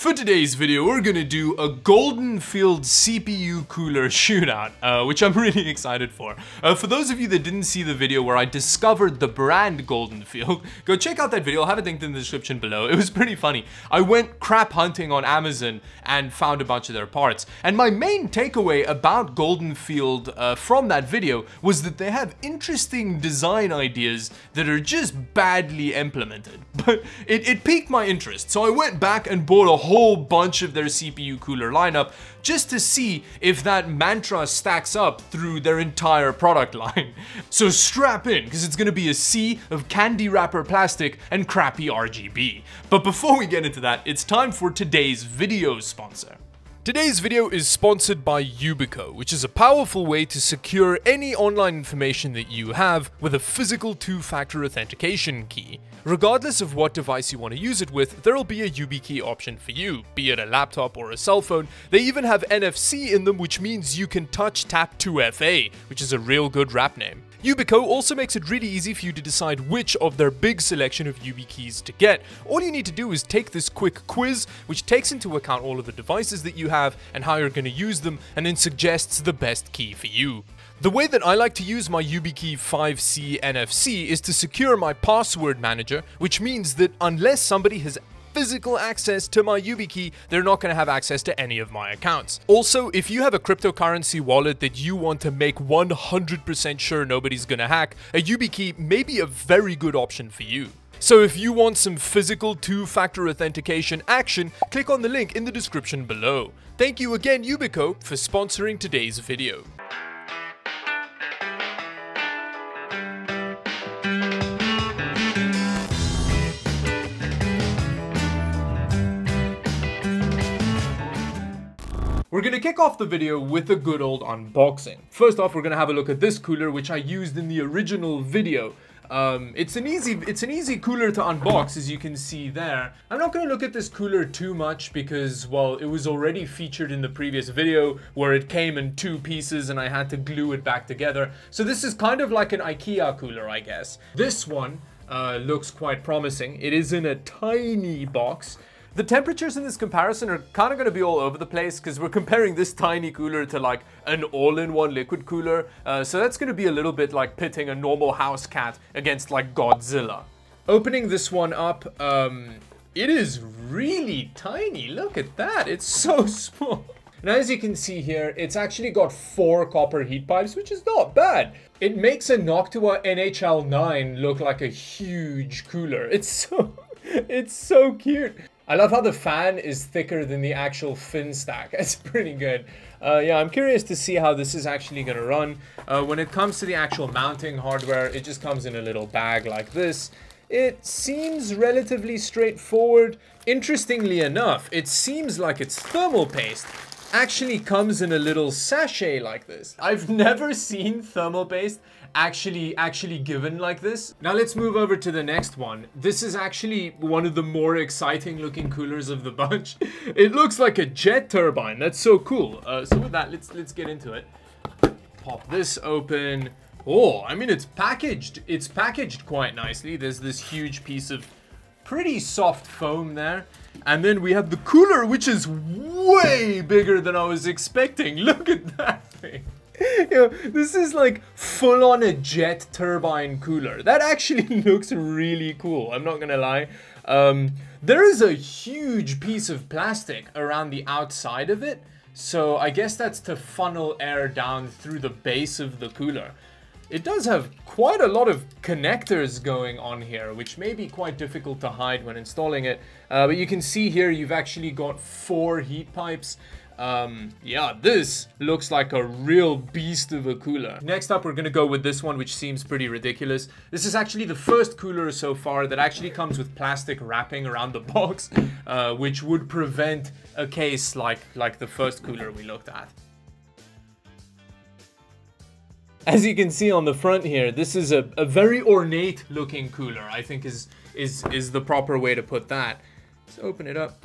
For today's video, we're gonna do a Golden Field CPU cooler shootout, which I'm really excited for. For those of you that didn't see the video where I discovered the brand Golden Field, go check out that video. I'll have a link in the description below. It was pretty funny. I went crap hunting on Amazon and found a bunch of their parts. And my main takeaway about Golden Field from that video was that they have interesting design ideas that are just badly implemented. But it piqued my interest, so I went back and bought a whole bunch of their CPU cooler lineup just to see if that mantra stacks up through their entire product line. So strap in, because it's gonna be a sea of candy wrapper plastic and crappy RGB. But before we get into that, it's time for today's video sponsor. Today's video is sponsored by Yubico, which is a powerful way to secure any online information that you have with a physical two-factor authentication key. Regardless of what device you want to use it with, there'll be a YubiKey option for you, be it a laptop or a cell phone. They even have NFC in them, which means you can touch Tap2FA, which is a real good rap name. Yubico also makes it really easy for you to decide which of their big selection of YubiKeys to get. All you need to do is take this quick quiz, which takes into account all of the devices that you have and how you're going to use them, and then suggests the best key for you. The way that I like to use my YubiKey 5C NFC is to secure my password manager, which means that unless somebody has physical access to my YubiKey, they're not going to have access to any of my accounts. Also, if you have a cryptocurrency wallet that you want to make 100% sure nobody's going to hack, a YubiKey may be a very good option for you. So if you want some physical two-factor authentication action, click on the link in the description below. Thank you again, Yubico, for sponsoring today's video. We're gonna kick off the video with a good old unboxing. First off, we're gonna have a look at this cooler, which I used in the original video. It's an easy cooler to unbox, as you can see there. I'm not gonna look at this cooler too much because, well, it was already featured in the previous video where it came in two pieces and I had to glue it back together. So this is kind of like an IKEA cooler, I guess. This one looks quite promising. It is in a tiny box. The temperatures in this comparison are kind of going to be all over the place because we're comparing this tiny cooler to like an all-in-one liquid cooler. So that's going to be a little bit like pitting a normal house cat against like Godzilla. Opening this one up, it is really tiny. Look at that. It's so small. And as you can see here, it's actually got 4 copper heat pipes, which is not bad. It makes a Noctua NHL 9 look like a huge cooler. It's so cute. I love how the fan is thicker than the actual fin stack. It's pretty good. Yeah, I'm curious to see how this is actually gonna run. When it comes to the actual mounting hardware, it just comes in a little bag like this. It seems relatively straightforward. Interestingly enough, it seems like its thermal paste actually comes in a little sachet like this. I've never seen thermal paste actually given like this. Now let's move over to the next one. This is actually one of the more exciting looking coolers of the bunch. It looks like a jet turbine. That's so cool. So with that, let's get into it. Pop this open. Oh, I mean, it's packaged quite nicely. There's this huge piece of pretty soft foam there. And then we have the cooler, which is way bigger than I was expecting. Look at that thing. You know, this is like full-on a jet turbine cooler. That actually looks really cool, I'm not gonna lie. There is a huge piece of plastic around the outside of it, so I guess that's to funnel air down through the base of the cooler. It does have quite a lot of connectors going on here, which may be quite difficult to hide when installing it. But you can see here you've actually got 4 heat pipes. Yeah, this looks like a real beast of a cooler. Next up, we're gonna go with this one, which seems pretty ridiculous. This is actually the first cooler so far that actually comes with plastic wrapping around the box, which would prevent a case like the first cooler we looked at. As you can see on the front here, this is a very ornate looking cooler, I think is the proper way to put that. Let's open it up.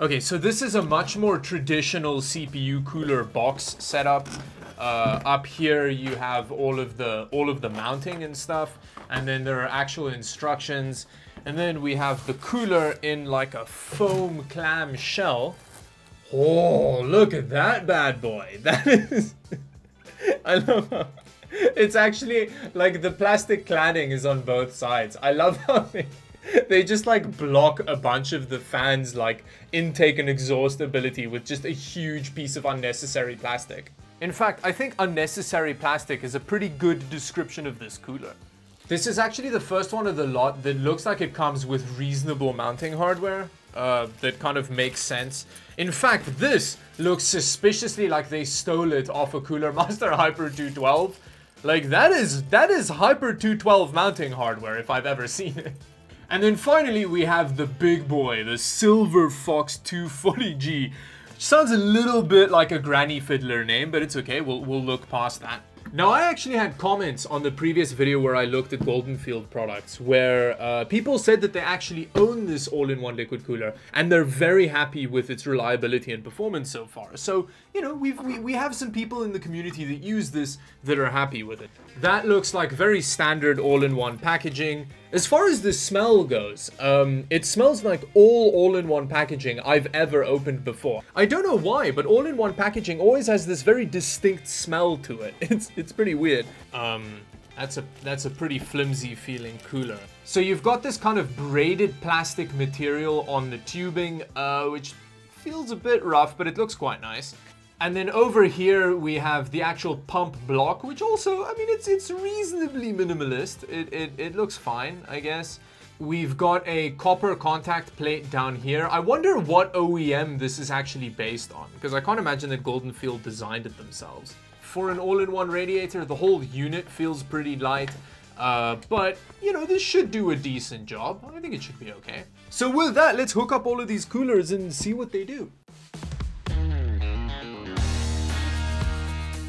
Okay, so this is a much more traditional CPU cooler box setup. Up here you have all of the mounting and stuff, and then there are actual instructions. And then we have the cooler in like a foam clam shell. Oh, look at that bad boy. That is... I love how... It's actually like the plastic cladding is on both sides. I love how they just like block a bunch of the fans like intake and exhaust ability with just a huge piece of unnecessary plastic. In fact, I think unnecessary plastic is a pretty good description of this cooler. This is actually the first one of the lot that looks like it comes with reasonable mounting hardware that kind of makes sense. In fact, this looks suspiciously like they stole it off a Cooler Master Hyper 212. Like that is Hyper 212 mounting hardware if I've ever seen it. And then finally we have the big boy, the Silver Fox 240G. Sounds a little bit like a granny fiddler name, but it's okay, we'll look past that. Now, I actually had comments on the previous video where I looked at Golden Field products, where people said that they actually own this all-in-one liquid cooler, and they're very happy with its reliability and performance so far. So, you know, we have some people in the community that use this that are happy with it. That looks like very standard all-in-one packaging. As far as the smell goes, it smells like all all-in-one packaging I've ever opened before. I don't know why, but all-in-one packaging always has this very distinct smell to it. It's pretty weird. That's a pretty flimsy feeling cooler. So you've got this kind of braided plastic material on the tubing, which feels a bit rough, but it looks quite nice. And then over here we have the actual pump block, which also, I mean, it's reasonably minimalist. It looks fine, I guess. We've got a copper contact plate down here. I wonder what OEM this is actually based on, because I can't imagine that Golden Field designed it themselves. For an all-in-one radiator, the whole unit feels pretty light. But, you know, this should do a decent job. I think it should be okay. So with that, let's hook up all of these coolers and see what they do.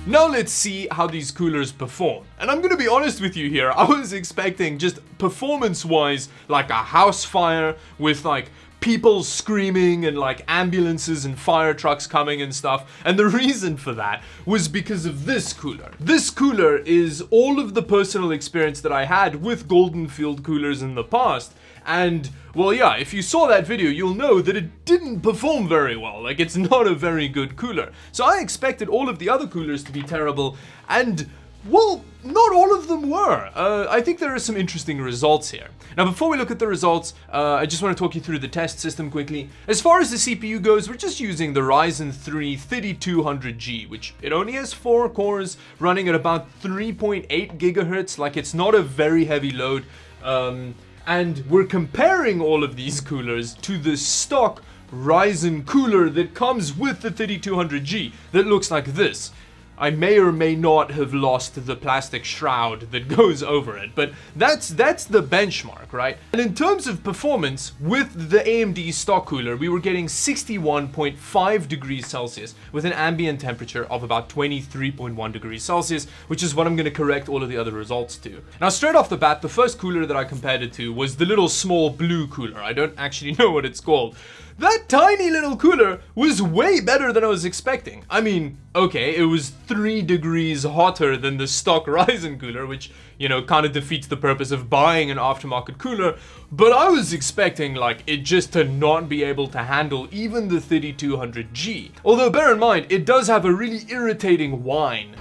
Now let's see how these coolers perform. And I'm gonna be honest with you here, I was expecting just performance-wise, like a house fire with like people screaming and like ambulances and fire trucks coming and stuff. And the reason for that was because of this cooler. This cooler is all of the personal experience that I had with Golden Field coolers in the past. And well, yeah, if you saw that video, you'll know that it didn't perform very well. Like, it's not a very good cooler. So I expected all of the other coolers to be terrible, and, well, not all of them were. I think there are some interesting results here. Now, before we look at the results, I just want to talk you through the test system quickly. As far as the CPU goes, we're just using the Ryzen 3 3200G, which it only has 4 cores, running at about 3.8 gigahertz. Like, it's not a very heavy load. And we're comparing all of these coolers to the stock Ryzen cooler that comes with the 3200G that looks like this. I may or may not have lost the plastic shroud that goes over it, but that's the benchmark, right? And in terms of performance, with the AMD stock cooler, we were getting 61.5 degrees Celsius with an ambient temperature of about 23.1 degrees Celsius, which is what I'm gonna correct all of the other results to. Now, straight off the bat, the first cooler that I compared it to was the little small blue cooler. I don't actually know what it's called. That tiny little cooler was way better than I was expecting. I mean, okay, it was 3 degrees hotter than the stock Ryzen cooler, which, you know, kind of defeats the purpose of buying an aftermarket cooler, but I was expecting, like, it just to not be able to handle even the 3200G. Although, bear in mind, it does have a really irritating whine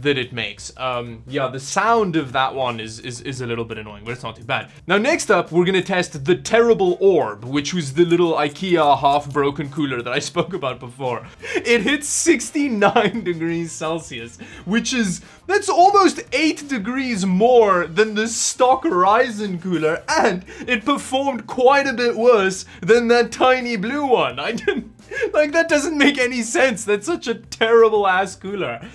that it makes. Yeah, the sound of that one is a little bit annoying, but it's not too bad. Now, next up, we're gonna test the terrible orb, which was the little IKEA half-broken cooler that I spoke about before. It hits 69 degrees Celsius, which is, that's almost 8 degrees more than the stock Ryzen cooler, and it performed quite a bit worse than that tiny blue one. I didn't, like, that doesn't make any sense. That's such a terrible ass cooler.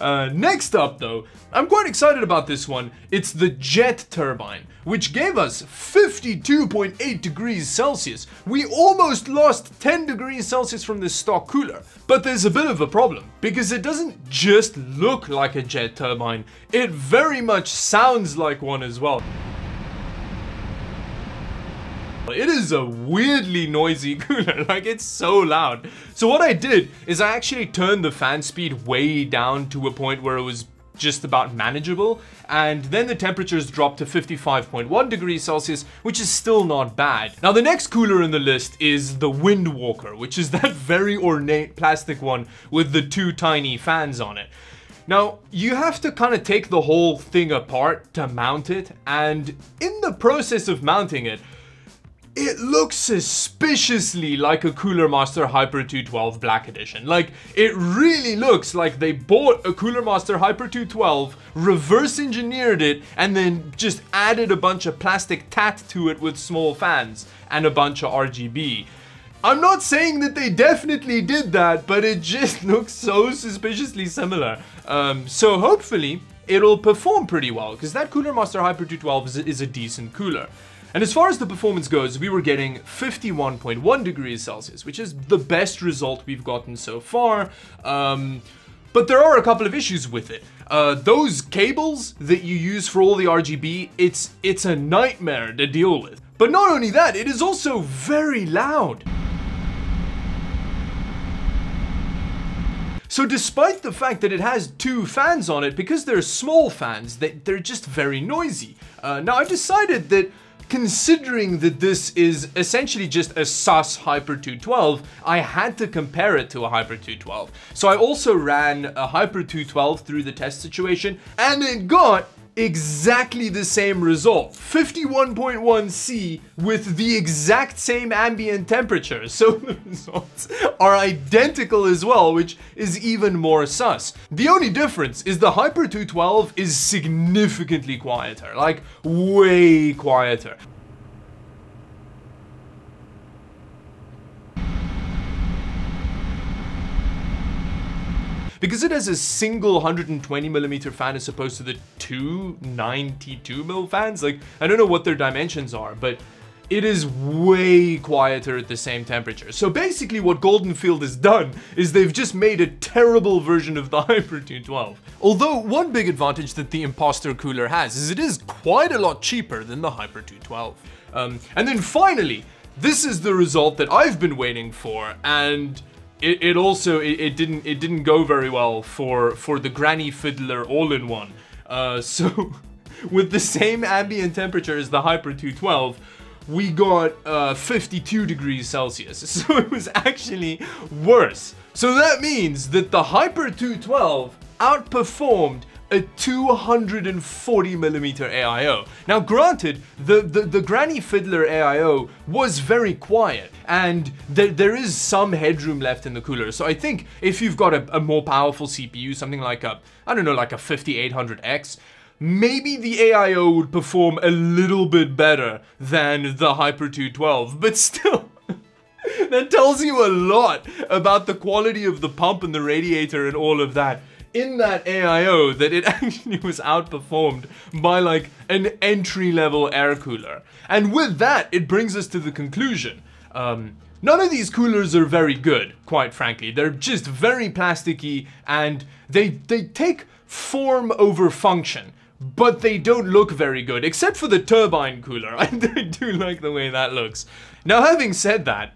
Next up, though, I'm quite excited about this one. It's the jet turbine, which gave us 52.8 degrees Celsius. We almost lost 10 degrees Celsius from this stock cooler. But there's a bit of a problem, because it doesn't just look like a jet turbine, it very much sounds like one as well. It is a weirdly noisy cooler, like it's so loud. So what I did is I actually turned the fan speed way down to a point where it was just about manageable, and then the temperatures dropped to 55.1 degrees Celsius, which is still not bad. Now the next cooler in the list is the Windwalker, which is that very ornate plastic one with the two tiny fans on it. Now, you have to kind of take the whole thing apart to mount it, and in the process of mounting it, it looks suspiciously like a Cooler Master Hyper 212 Black Edition. Like, it really looks like they bought a Cooler Master Hyper 212, reverse engineered it, and then just added a bunch of plastic tat to it with small fans and a bunch of RGB. I'm not saying that they definitely did that, but it just looks so suspiciously similar. So hopefully it'll perform pretty well, because that Cooler Master Hyper 212 is a decent cooler. And as far as the performance goes, we were getting 51.1 degrees Celsius, which is the best result we've gotten so far. But there are a couple of issues with it. Those cables that you use for all the RGB, it's a nightmare to deal with. But not only that, it is also very loud. So despite the fact that it has two fans on it, because they're small fans, they're just very noisy. Now I've decided that considering that this is essentially just a SAS Hyper 212, I had to compare it to a Hyper 212. So I also ran a Hyper 212 through the test situation, and it got exactly the same result, 51.1 C with the exact same ambient temperature. So the results are identical as well, which is even more sus. The only difference is the Hyper 212 is significantly quieter, like way quieter. Because it has a single 120mm fan as opposed to the two 92mm fans, like, I don't know what their dimensions are, but it is way quieter at the same temperature. So basically what Golden Field has done is they've just made a terrible version of the Hyper 212. Although one big advantage that the Imposter cooler has is it is quite a lot cheaper than the Hyper 212. And then finally, this is the result that I've been waiting for, and it didn't go very well for the Granny Fiddler all-in-one. So with the same ambient temperature as the Hyper 212, we got 52 degrees Celsius. So it was actually worse. So that means that the Hyper 212 outperformed a 240mm AIO. Now granted, the Granny Fiddler AIO was very quiet, and there is some headroom left in the cooler. So I think if you've got a more powerful CPU, something like a, I don't know, like a 5800X, maybe the AIO would perform a little bit better than the Hyper 212, but still, that tells you a lot about the quality of the pump and the radiator and all of that. In that AIO, that it actually was outperformed by like an entry-level air cooler. And with that, it brings us to the conclusion. None of these coolers are very good, quite frankly. They're just very plasticky, and they take form over function, but they don't look very good, except for the turbine cooler. I do like the way that looks. Now, having said that,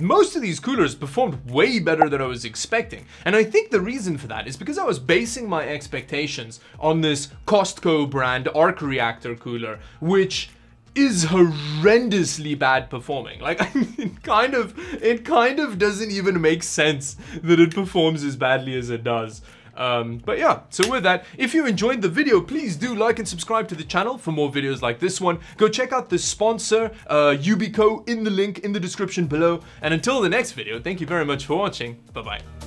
most of these coolers performed way better than I was expecting. And I think the reason for that is because I was basing my expectations on this Costco brand arc reactor cooler, which is horrendously bad performing. Like, I mean, it kind of doesn't even make sense that it performs as badly as it does. But yeah, so with that, if you enjoyed the video, please do like and subscribe to the channel for more videos like this one. Go check out the sponsor, Yubico, in the link in the description below. And until the next video, thank you very much for watching. Bye-bye.